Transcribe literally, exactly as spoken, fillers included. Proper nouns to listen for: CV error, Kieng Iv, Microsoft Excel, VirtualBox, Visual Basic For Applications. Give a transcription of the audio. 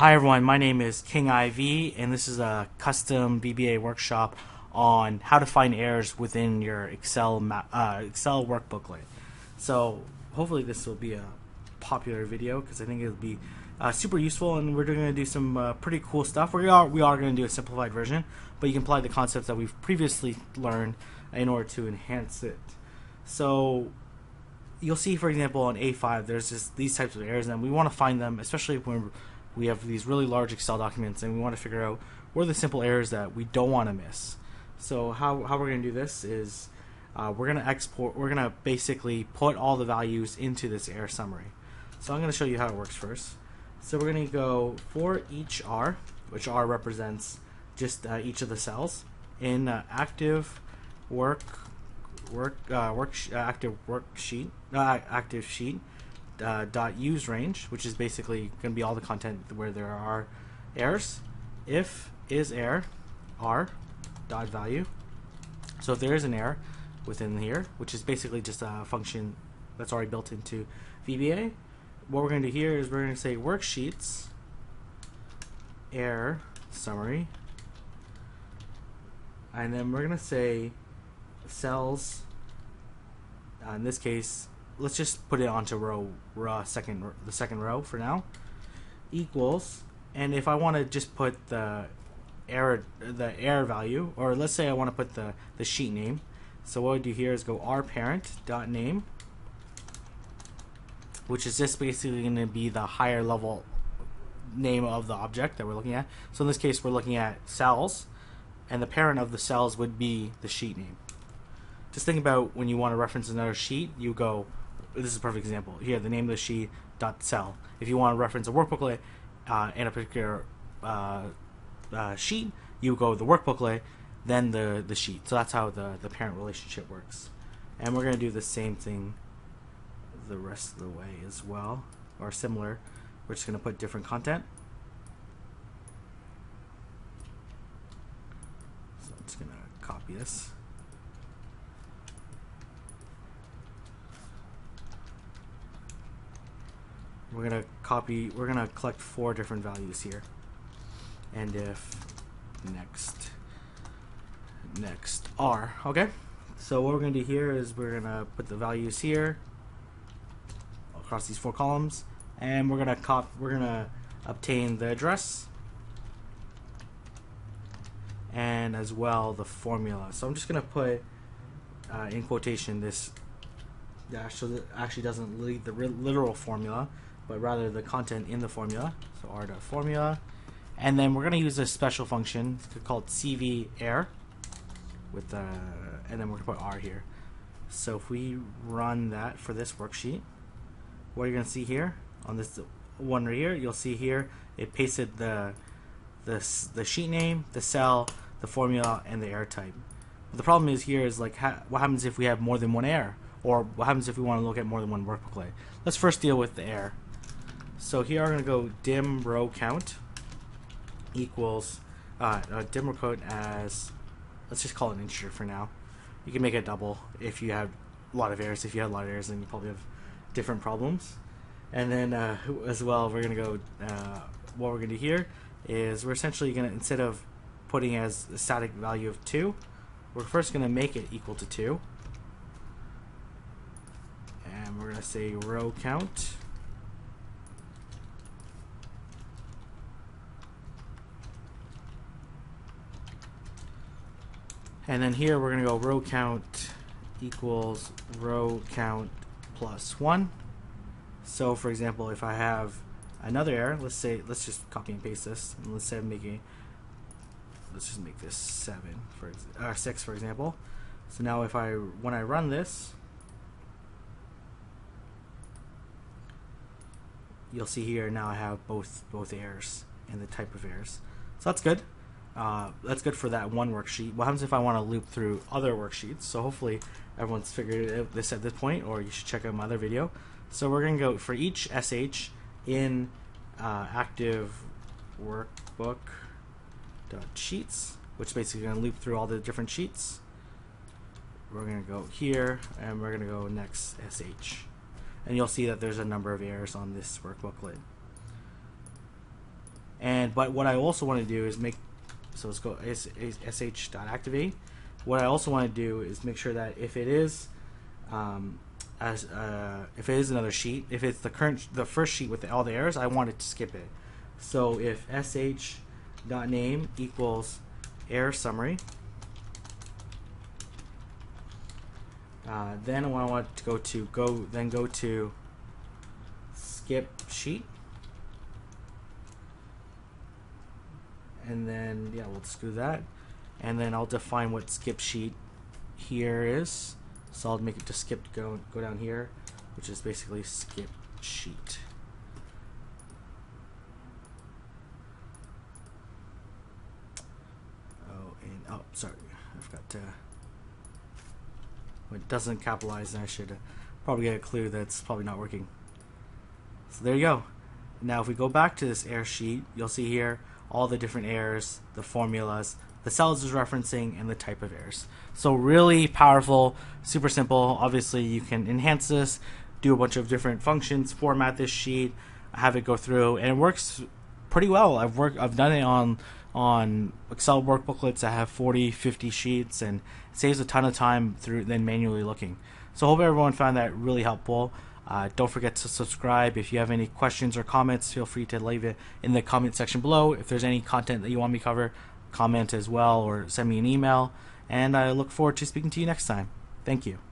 Hi everyone, my name is King four, and this is a custom V B A workshop on how to find errors within your Excel uh, Excel workbooklet. So hopefully this will be a popular video because I think it'll be uh, super useful, and we're going to do some uh, pretty cool stuff. We are we are going to do a simplified version, but you can apply the concepts that we've previously learned in order to enhance it. So you'll see, for example, on A five, there's just these types of errors, and we want to find them, especially when we're we have these really large Excel documents and we want to figure out what are the simple errors that we don't want to miss. So how, how we're going to do this is uh, we're going to export, we're going to basically put all the values into this error summary. So I'm going to show you how it works first. So we're going to go for each R, which R represents just uh, each of the cells in uh, active work, work, uh, work uh, active worksheet, uh, active sheet. Uh, dot use range, which is basically going to be all the content where there are errors. If is error r dot value. So if there is an error within here, which is basically just a function that's already built into V B A, what we're going to do here is we're going to say worksheets error summary, and then we're going to say cells. Uh, in this case, let's just put it onto row, row second, the second row for now, equals, and if I want to just put the error, the error value, or let's say I want to put the the sheet name. So what I do here is go r parent dot name, which is just basically going to be the higher level name of the object that we're looking at. So in this case, we're looking at cells, and the parent of the cells would be the sheet name. Just think about when you want to reference another sheet, you go. This is a perfect example. Here, the name of the sheet dot cell. If you want to reference a workbooklet uh, and a particular uh, uh, sheet, you go the workbooklet, then the the sheet. So that's how the the parent relationship works. And we're going to do the same thing the rest of the way as well, or similar. We're just going to put different content. So I'm just going to copy this. We're gonna copy. We're gonna collect four different values here, and if next, next R. Okay. So what we're gonna do here is we're gonna put the values here across these four columns, and we're gonna cop. We're gonna obtain the address and as well the formula. So I'm just gonna put uh, in quotation this dash, so that actually doesn't lead the literal formula, but rather the content in the formula. So r.formula, and then we're going to use a special function called C V error with uh, and then we're going to put r here. So if we run that for this worksheet, what you're going to see here on this one right here, you'll see here it pasted the the the sheet name, the cell, the formula, and the error type. But the problem is here is like ha what happens if we have more than one error, or what happens if we want to look at more than one workbooklet. Let's first deal with the error. So here I'm going to go dim row count equals uh, uh, dim row count as, let's just call it an integer for now. You can make it double if you have a lot of errors. If you have a lot of errors, then you probably have different problems. And then uh, as well, we're going to go, uh, what we're going to do here is we're essentially going to, instead of putting as a static value of two, we're first going to make it equal to two. And we're going to say row count and then here we're going to go row count equals row count plus one. So for example, if I have another error, let's say, let's just copy and paste this, and let's say I'm making, let's just make this seven for or six for example. So now if I when I run this, you'll see here now I have both both errors and the type of errors. So that's good. Uh, that's good for that one worksheet. What happens if I want to loop through other worksheets? So hopefully everyone's figured out this at this point, or you should check out my other video. So we're going to go for each S H in uh, active workbook dot sheets, which is basically going to loop through all the different sheets. We're going to go here, and we're going to go next S H. And you'll see that there's a number of errors on this workbooklet. And but what I also want to do is make, so let's go sh.activate. What I also want to do is make sure that if it is um, as uh, if it is another sheet, if it's the current the first sheet with the, all the errors, I want it to skip it. So if sh.name equals error summary, uh, then I want to go to go then go to skip sheet. And then, yeah, we'll just do that. And then I'll define what skip sheet here is. So I'll make it to skip, go, go down here, which is basically skip sheet. Oh, and, oh, sorry, I forgot to, well, it doesn't capitalize, and I should probably get a clue that's probably not working. So there you go. Now, if we go back to this error sheet, you'll see here all the different errors, the formulas, the cells is referencing, and the type of errors. So really powerful, super simple. Obviously you can enhance this, do a bunch of different functions, format this sheet, have it go through, and it works pretty well. I've worked, I've done it on on Excel workbooklets that have forty, fifty sheets, and it saves a ton of time through then manually looking. So hope everyone found that really helpful. Uh, don't forget to subscribe. If you have any questions or comments, feel free to leave it in the comment section below. If there's any content that you want me to cover, comment as well or send me an email. And I look forward to speaking to you next time. Thank you.